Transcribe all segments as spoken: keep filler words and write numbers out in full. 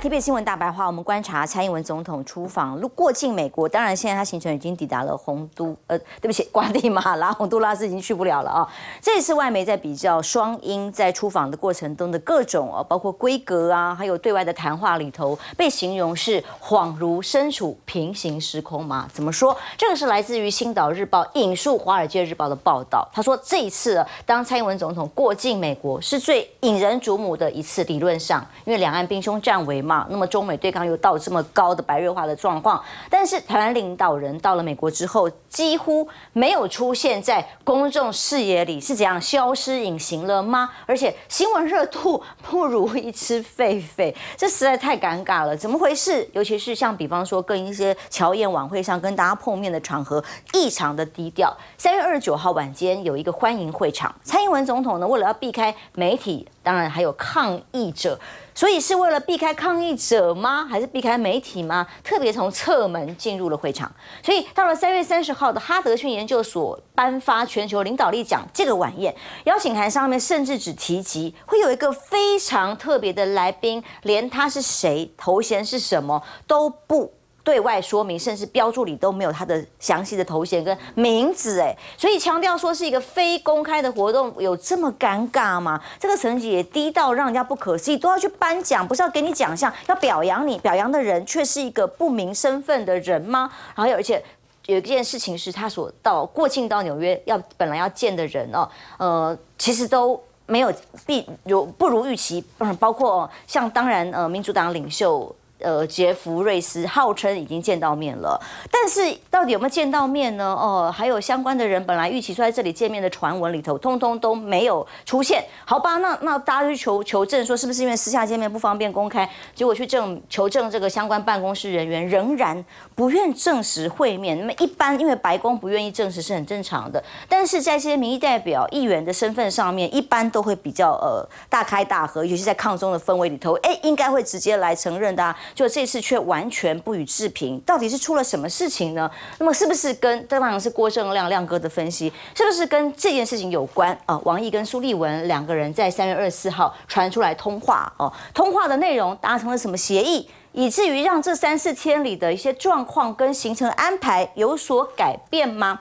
T B S 新闻大白话，我们观察蔡英文总统出访路过境美国，当然现在他行程已经抵达了洪都，呃，对不起，瓜地马拉，洪都拉斯已经去不了了啊。这也是外媒在比较双英在出访的过程中的各种啊，包括规格啊，还有对外的谈话里头，被形容是恍如身处平行时空嘛？怎么说？这个是来自于《星岛日报》引述《华尔街日报》的报道，他说这一次、啊、当蔡英文总统过境美国是最引人瞩目的一次，理论上因为两岸兵凶战危嘛，那么中美对抗又到这么高的白热化的状况，但是台湾领导人到了美国之后，几乎没有出现在公众视野里，是怎样消失隐形了吗？而且新闻热度不如一只狒狒，这实在太尴尬了，怎么回事？尤其是像比方说跟一些侨宴晚会上跟大家碰面的场合，异常的低调。三月二十九号晚间有一个欢迎会场，蔡英文总统呢，为了要避开媒体，当然还有抗议者。所以是为了避开抗议者吗？还是避开媒体吗？特别从侧门进入了会场。所以到了三月三十号的哈德逊研究所颁发全球领导力奖这个晚宴邀请函上面，甚至只提及会有一个非常特别的来宾，连他是谁、头衔是什么都不对外说明，甚至标注里都没有他的详细的头衔跟名字，哎，所以强调说是一个非公开的活动，有这么尴尬吗？这个层级也低到让人家不可思议，都要去颁奖，不是要给你奖项，要表扬你，表扬的人却是一个不明身份的人吗？然后而且有一件事情是他所到过境到纽约要本来要见的人哦，呃，其实都没有必有不如预期，包括、哦、像当然呃民主党领袖。呃，杰弗瑞斯号称已经见到面了，但是到底有没有见到面呢？哦，还有相关的人本来预期说在这里见面的传闻里头，通通都没有出现。好吧，那那大家去求求证说是不是因为私下见面不方便公开，结果去证求证这个相关办公室人员仍然不愿证实会面。那么一般因为白宫不愿意证实是很正常的，但是在这些民意代表、议员的身份上面，一般都会比较呃大开大合，尤其在抗中的氛围里头，哎，应该会直接来承认的啊。就这次却完全不予置评，到底是出了什么事情呢？那么是不是跟当然是郭正亮亮哥的分析，是不是跟这件事情有关啊、呃？王毅跟苏立文两个人在三月二十四号传出来通话哦、呃，通话的内容达成了什么协议？以至于让这三四天里的一些状况跟行程安排有所改变吗？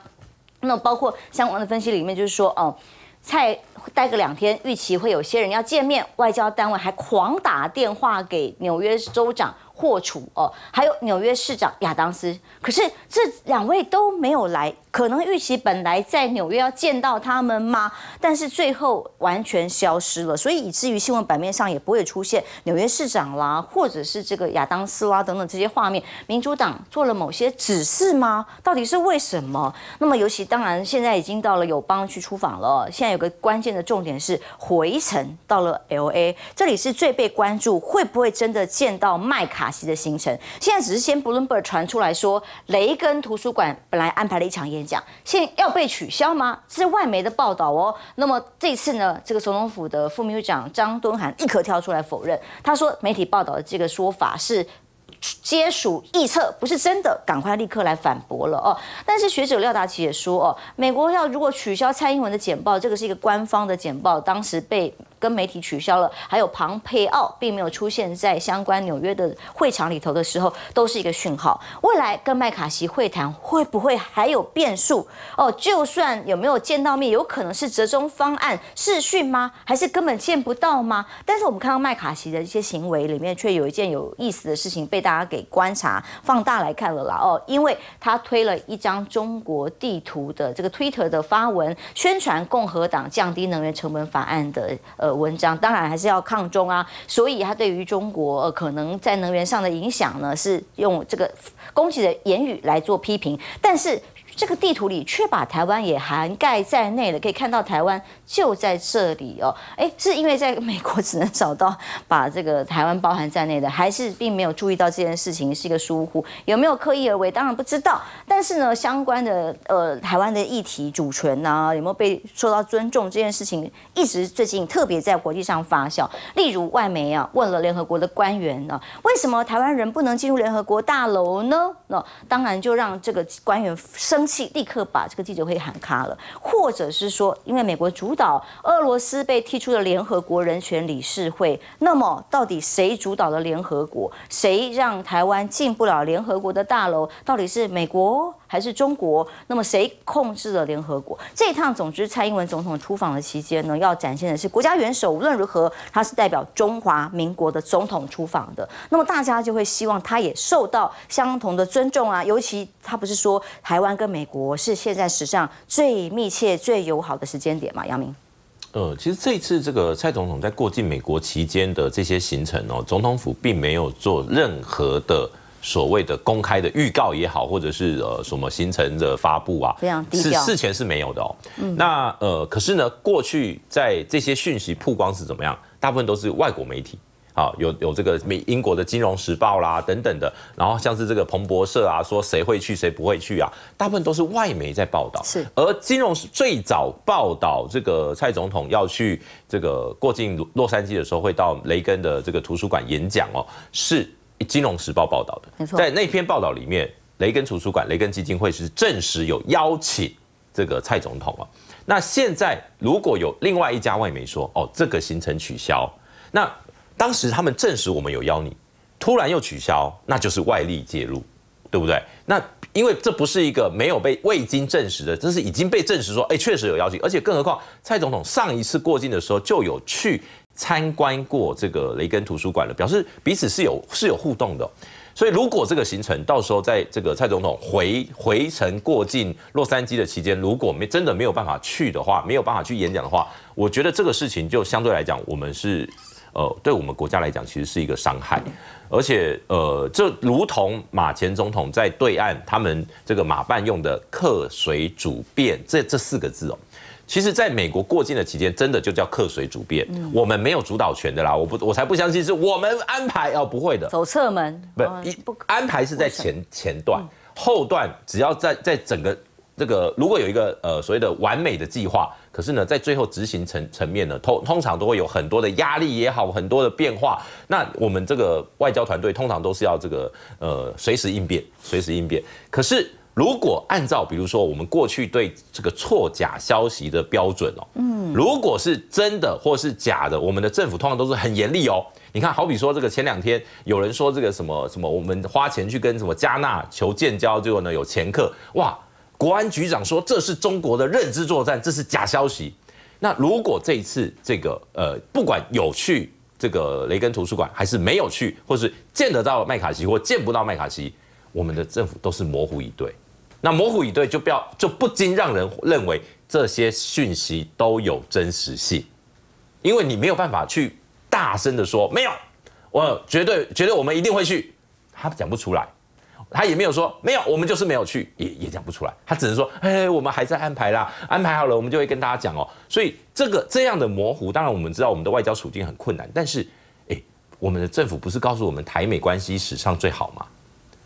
那包括相关的分析里面就是说哦。呃蔡待个两天，预期会有些人要见面。外交单位还狂打电话给纽约州长霍楚哦，还有纽约市长亚当斯。可是这两位都没有来，可能预期本来在纽约要见到他们吗？但是最后完全消失了，所以以至于新闻版面上也不会出现纽约市长啦，或者是这个亚当斯啦等等这些画面。民主党做了某些指示吗？到底是为什么？那么尤其当然现在已经到了友邦去出访了，现在有个关键的重点是回程到了 L A， 这里是最被关注，会不会真的见到麦卡锡的行程？现在只是先 Bloomberg 传出来说，雷根图书馆本来安排了一场演。演讲现在要被取消吗？这是外媒的报道哦。那么这次呢，这个总统府的副秘书长张敦涵立刻跳出来否认，他说媒体报道的这个说法是皆属臆测，不是真的，赶快立刻来反驳了哦。但是学者廖达奇也说哦，美国要如果取消蔡英文的简报，这个是一个官方的简报，当时被。跟媒体取消了，还有庞佩奥并没有出现在相关纽约的会场里头的时候，都是一个讯号。未来跟麦卡锡会谈会不会还有变数？哦，就算有没有见到面，有可能是折中方案视讯吗？还是根本见不到吗？但是我们看到麦卡锡的一些行为里面，却有一件有意思的事情被大家给观察放大来看了啦。哦，因为他推了一张中国地图的这个 Twitter 的发文，宣传共和党降低能源成本法案的呃。文章当然还是要抗中啊，所以他对于中国、呃、可能在能源上的影响呢，是用这个攻击的言语来做批评，但是这个地图里却把台湾也涵盖在内了，可以看到台湾就在这里哦。哎，是因为在美国只能找到把这个台湾包含在内的，还是并没有注意到这件事情是一个疏忽？有没有刻意而为？当然不知道。但是呢，相关的呃台湾的议题主权啊，有没有被受到尊重这件事情，一直最近特别在国际上发酵。例如外媒啊问了联合国的官员呢、啊，为什么台湾人不能进入联合国大楼呢？那、哦、当然就让这个官员生。气立刻把这个记者会喊卡了，或者是说，因为美国主导俄罗斯被踢出了联合国人权理事会，那么到底谁主导了联合国？谁让台湾进不了联合国的大楼？到底是美国还是中国？那么谁控制了联合国？这一趟，总之蔡英文总统出访的期间呢，要展现的是国家元首无论如何他是代表中华民国的总统出访的，那么大家就会希望他也受到相同的尊重啊，尤其他不是说台湾跟美国是现在史上最密切、最友好的时间点嘛？杨明。 呃，其实这一次这个蔡总统在过境美国期间的这些行程哦，总统府并没有做任何的所谓的公开的预告也好，或者是呃什么行程的发布啊，非常低调，事前是没有的哦。嗯、那呃，可是呢，过去在这些讯息曝光是怎么样？大部分都是外国媒体。 啊，有有这个美英国的《金融时报》啦，等等的，然后像是这个彭博社啊，说谁会去谁不会去啊，大部分都是外媒在报道。是，而金融最早报道这个蔡总统要去这个过境洛杉矶的时候，会到雷根的这个图书馆演讲哦，是《金融时报》报道的。没错，在那篇报道里面，雷根图书馆、雷根基金会是证实有邀请这个蔡总统啊。那现在如果有另外一家外媒说，哦，这个行程取消，那 当时他们证实我们有邀你，突然又取消，那就是外力介入，对不对？那因为这不是一个没有被未经证实的，这是已经被证实说，哎，确实有邀请，而且更何况蔡总统上一次过境的时候就有去参观过这个雷根图书馆了，表示彼此是有是有互动的。所以如果这个行程到时候在这个蔡总统回回程过境洛杉矶的期间，如果没真的没有办法去的话，没有办法去演讲的话，我觉得这个事情就相对来讲，我们是。 呃，对我们国家来讲，其实是一个伤害，而且呃，这如同马前总统在对岸他们这个马办用的“客随主便”这这四个字哦，其实在美国过境的期间，真的就叫“客随主便”，嗯、我们没有主导权的啦，我不，我才不相信是我们安排哦，不会的，走侧门，不，不安排是在前前段，嗯、后段只要在在整个。 这个如果有一个呃所谓的完美的计划，可是呢，在最后执行层层面呢，通通常都会有很多的压力也好，很多的变化。那我们这个外交团队通常都是要这个呃随时应变，随时应变。可是如果按照比如说我们过去对这个错假消息的标准哦，嗯，如果是真的或是假的，我们的政府通常都是很严厉哦。 你看，好比说这个前两天有人说这个什么什么，我们花钱去跟什么加纳求建交，结果呢有前客哇。 国安局长说：“这是中国的认知作战，这是假消息。”那如果这一次这个呃，不管有去这个雷根图书馆，还是没有去，或是见得到麦卡锡或见不到麦卡锡，我们的政府都是模糊以对。那模糊以对就不要就不禁让人认为这些讯息都有真实性，因为你没有办法去大声的说没有，我绝对绝对我们一定会去，他讲不出来。 他也没有说没有，我们就是没有去，也也讲不出来。他只能说，哎，我们还在安排啦，安排好了，我们就会跟大家讲哦。所以这个这样的模糊，当然我们知道我们的外交处境很困难，但是，哎，我们的政府不是告诉我们台美关系史上最好吗？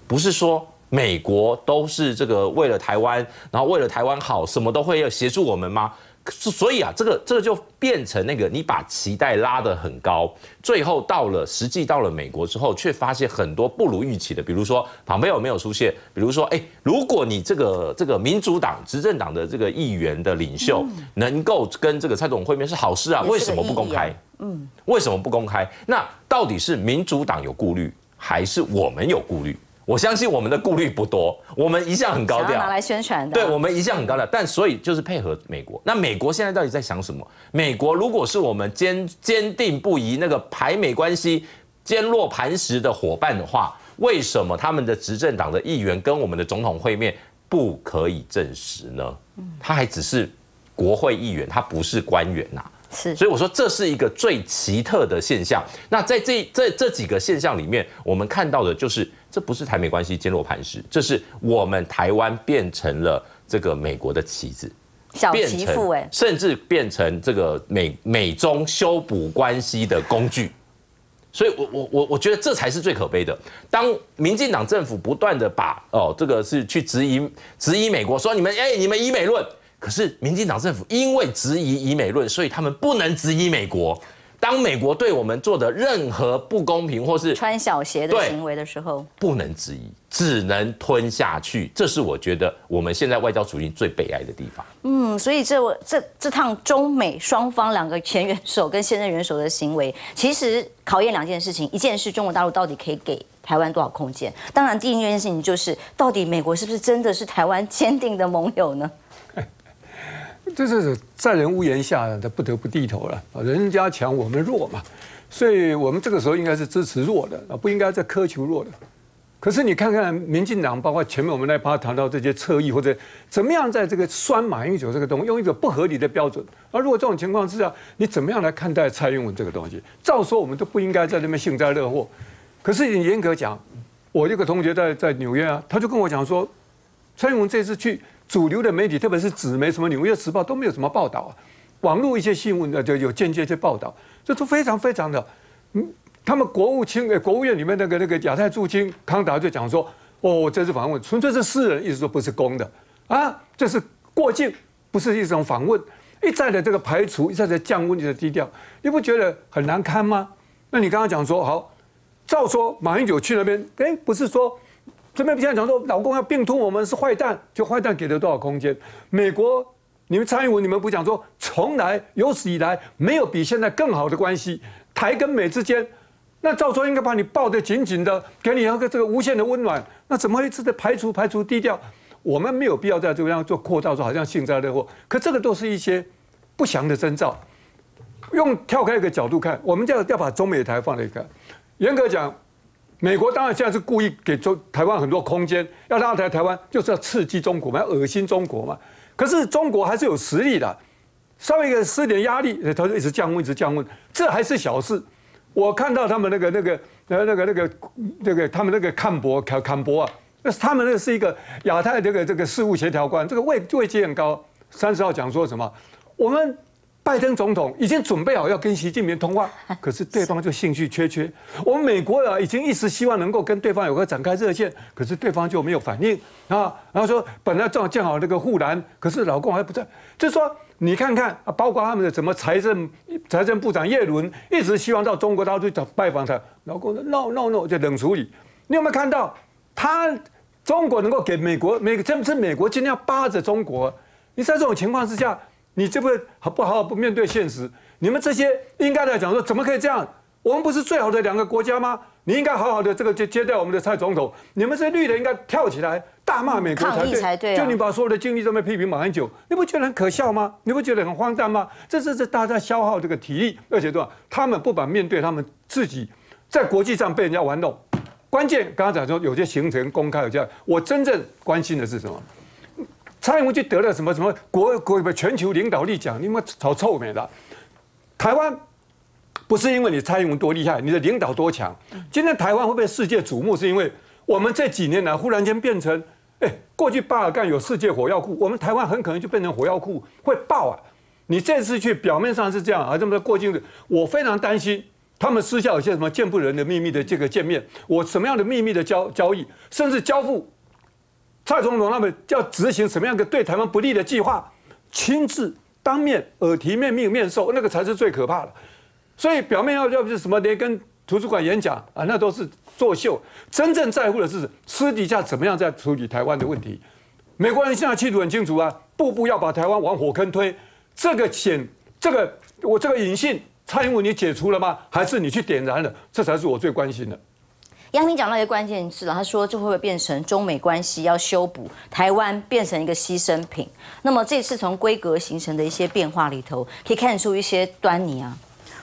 不是说美国都是这个为了台湾，然后为了台湾好，什么都会要协助我们吗？所以啊，这个这个就变成那个你把期待拉得很高，最后到了实际到了美国之后，却发现很多不如预期的，比如说庞培奥没有出现，比如说哎，如果你这个这个民主党执政党的这个议员的领袖能够跟这个蔡总统会面是好事啊，为什么不公开？嗯，为什么不公开？那到底是民主党有顾虑，还是我们有顾虑？ 我相信我们的顾虑不多，我们一向很高调，拿来宣传的。对，我们一向很高调，但所以就是配合美国。那美国现在到底在想什么？美国如果是我们坚坚定不移那个台美关系坚若磐石的伙伴的话，为什么他们的执政党的议员跟我们的总统会面不可以证实呢？他还只是国会议员，他不是官员呐、啊。 所以我说这是一个最奇特的现象。那在这这这几个现象里面，我们看到的就是，这不是台美关系坚若磐石，这是我们台湾变成了这个美国的棋子，小棋妇哎，甚至变成这个美美中修补关系的工具。所以我我我我觉得这才是最可悲的。当民进党政府不断的把哦这个是去质疑质疑美国，说你们哎你们以美论。 可是，民进党政府因为质疑以美论，所以他们不能质疑美国，当美国对我们做的任何不公平或是穿小鞋的行为的时候，不能质疑，只能吞下去。这是我觉得我们现在外交处境最悲哀的地方。嗯，所以这这这趟中美双方两个前元首跟现任元首的行为，其实考验两件事情：一件是中国大陆到底可以给台湾多少空间；当然，第一件事情就是到底美国是不是真的是台湾坚定的盟友呢？ 这是在人屋檐下的不得不低头了，人家强我们弱嘛，所以我们这个时候应该是支持弱的，不应该再苛求弱的。可是你看看民进党，包括前面我们那趴谈到这些侧翼或者怎么样，在这个酸马英九这个东西，用一种不合理的标准。而如果这种情况之下，你怎么样来看待蔡英文这个东西？照说我们都不应该在那边幸灾乐祸。可是你严格讲，我这个同学在在纽约啊，他就跟我讲说，蔡英文这次去。 主流的媒体，特别是纸媒，什么《纽约时报》都没有什么报道啊，网络一些新闻呢就有间接去报道，这都非常非常的。嗯，他们国务卿、国务院里面那个那个亚太驻京康达就讲说，哦，这次访问纯粹是私人，意思说不是公的啊，这是过境，不是一种访问，一再的这个排除，一再的降温的低调，你不觉得很难堪吗？那你刚刚讲说，好，照说马英九去那边，哎，不是说。 这边不想讲说，老公要并吞我们是坏蛋，就坏蛋给了多少空间？美国，你们蔡英文，你们不讲说，从来有史以来没有比现在更好的关系，台跟美之间，那照说应该把你抱得紧紧的，给你一个这个无限的温暖，那怎么会一直在排除、排除、低调？我们没有必要在这样做扩大，说好像幸灾乐祸，可这个都是一些不祥的征兆。用跳开一个角度看，我们这样要把中美台放在一个，严格讲。 美国当然现在是故意给中台湾很多空间，要拉抬台湾，就是要刺激中国嘛，要恶心中国嘛。可是中国还是有实力的，稍微一个施点压力，他就一直降温，一直降温，这还是小事。我看到他们那个那个呃那个那个那个他们那个坎伯坎坎伯啊，那他们那是一个亚太这个这个事务协调官，这个位位阶很高。三十号讲说什么？我们。 拜登总统已经准备好要跟习近平通话，可是对方就兴趣缺缺。我们美国啊，已经一直希望能够跟对方有个展开热线，可是对方就没有反应啊。然后说本来正好建好那个护栏，可是老公还不在。就说你看看，包括他们的什么财政财政部长耶伦，一直希望到中国大陆去拜访他，老公说 no no no 就冷处理。你有没有看到他中国能够给美国美，这是美国今天要扒着中国。你在这种情况之下。 你这不不好好不面对现实，你们这些应该来讲说，怎么可以这样？我们不是最好的两个国家吗？你应该好好的这个接接待我们的蔡总统。你们这绿的应该跳起来大骂美国才对，才对啊、就你把所有的精力都在批评马英九，你不觉得很可笑吗？你不觉得很荒诞吗？这这是大家消耗这个体力，而且对吧？他们不敢面对他们自己在国际上被人家玩弄。关键刚刚讲说，有些行程公开有这样，我真正关心的是什么？ 蔡英文就得了什么什么国国全球领导力奖，你们炒臭美了。台湾不是因为你蔡英文多厉害，你的领导多强。今天台湾会被世界瞩目，是因为我们这几年来忽然间变成，哎，过去巴尔干有世界火药库，我们台湾很可能就变成火药库，会爆啊！你这次去表面上是这样啊，这么过境的，我非常担心他们私下有些什么见不人的秘密的这个见面，我什么样的秘密的交交易，甚至交付。 蔡总统他们要执行什么样的对台湾不利的计划，亲自当面耳提面命面授，那个才是最可怕的。所以表面要要不是什么连跟图书馆演讲啊，那都是作秀。真正在乎的是私底下怎么样在处理台湾的问题。美国人现在企图很清楚啊，步步要把台湾往火坑推。这个险，这个我这个隐性，蔡英文你解除了吗？还是你去点燃了？这才是我最关心的。 杨明讲到一个关键字了，他说这会不会变成中美关系要修补，台湾变成一个牺牲品？那么这次从规格形成的一些变化里头，可以看出一些端倪啊。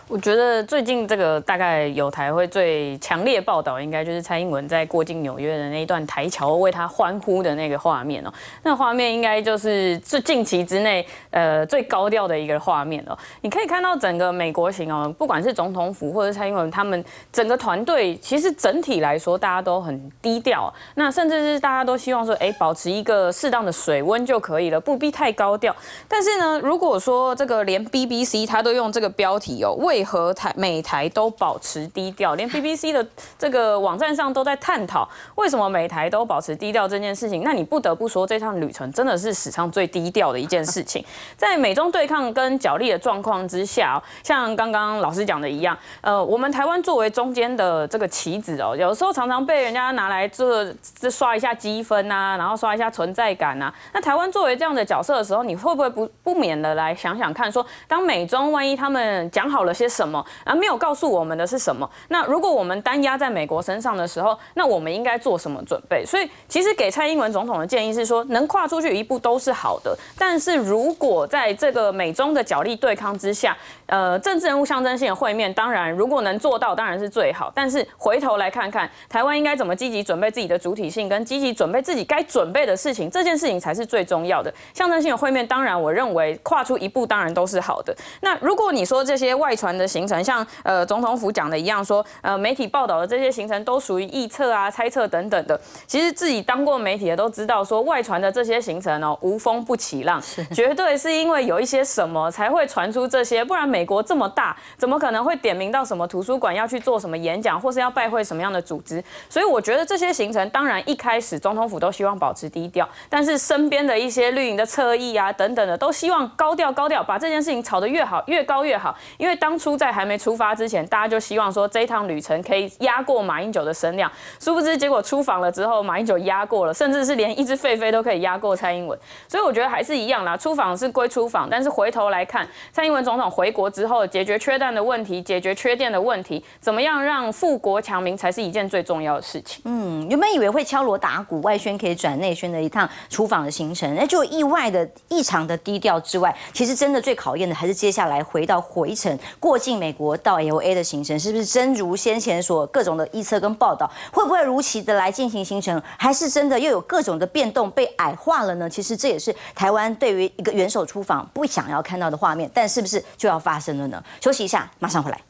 我觉得最近这个大概有台会最强烈报道，应该就是蔡英文在过境纽约的那一段台侨为他欢呼的那个画面哦。那画面应该就是最近期之内呃最高调的一个画面哦。你可以看到整个美国行哦，不管是总统府或者蔡英文他们。 整个团队其实整体来说，大家都很低调，那甚至是大家都希望说，哎，保持一个适当的水温就可以了，不必太高调。但是呢，如果说这个连 B B C 它都用这个标题哦、哦，为何台美台都保持低调？连 B B C 的这个网站上都在探讨为什么美台都保持低调这件事情。那你不得不说，这趟旅程真的是史上最低调的一件事情。在美中对抗跟角力的状况之下，像刚刚老师讲的一样，呃，我们台湾作为中间的这个棋子哦，有时候常常被人家拿来做刷一下积分啊，然后刷一下存在感啊。那台湾作为这样的角色的时候，你会不会不不免的来想想看，说当美中万一他们讲好了些什么，而没有告诉我们的是什么？那如果我们单压在美国身上的时候，那我们应该做什么准备？所以，其实给蔡英文总统的建议是说，能跨出去一步都是好的。但是如果在这个美中的角力对抗之下，呃，政治人物象征性的会面，当然如果能做到，当然是最好。但是回头来看看，台湾应该怎么积极准备自己的主体性，跟积极准备自己该准备的事情，这件事情才是最重要的。象征性的会面，当然我认为跨出一步当然都是好的。那如果你说这些外传的行程，像呃总统府讲的一样说，呃媒体报道的这些行程都属于臆测啊、猜测等等的。其实自己当过媒体的都知道，说外传的这些行程哦，无风不起浪，绝对是因为有一些什么才会传出这些，不然美国这么大，怎么可能会点名到什么图书馆要去做什么演讲，或是要拜会什么样的组织？所以我觉得这些行程，当然一开始总统府都希望保持低调，但是身边的一些绿营的侧翼啊等等的，都希望高调高调，把这件事情炒得越好越高越好。因为当初在还没出发之前，大家就希望说这一趟旅程可以压过马英九的声量，殊不知结果出访了之后，马英九压过了，甚至是连一只狒狒都可以压过蔡英文。所以我觉得还是一样啦，出访是归出访，但是回头来看，蔡英文总统回国之后，解决缺蛋的问题，解决缺电的问题，怎么样让富国强民才是一件最重要的事情。嗯，原本以为会敲锣打鼓，外宣可以转内宣的一趟出访的行程，那就意外的异常的低调之外，其实真的最考验的还是接下来回到回程过境美国到 L A 的行程，是不是真如先前所各种的臆测跟报道，会不会如期的来进行行程，还是真的又有各种的变动被矮化了呢？其实这也是台湾对于一个元首出访不想要看到的画面，但是不是就要发生了呢？休息一下，马上回来。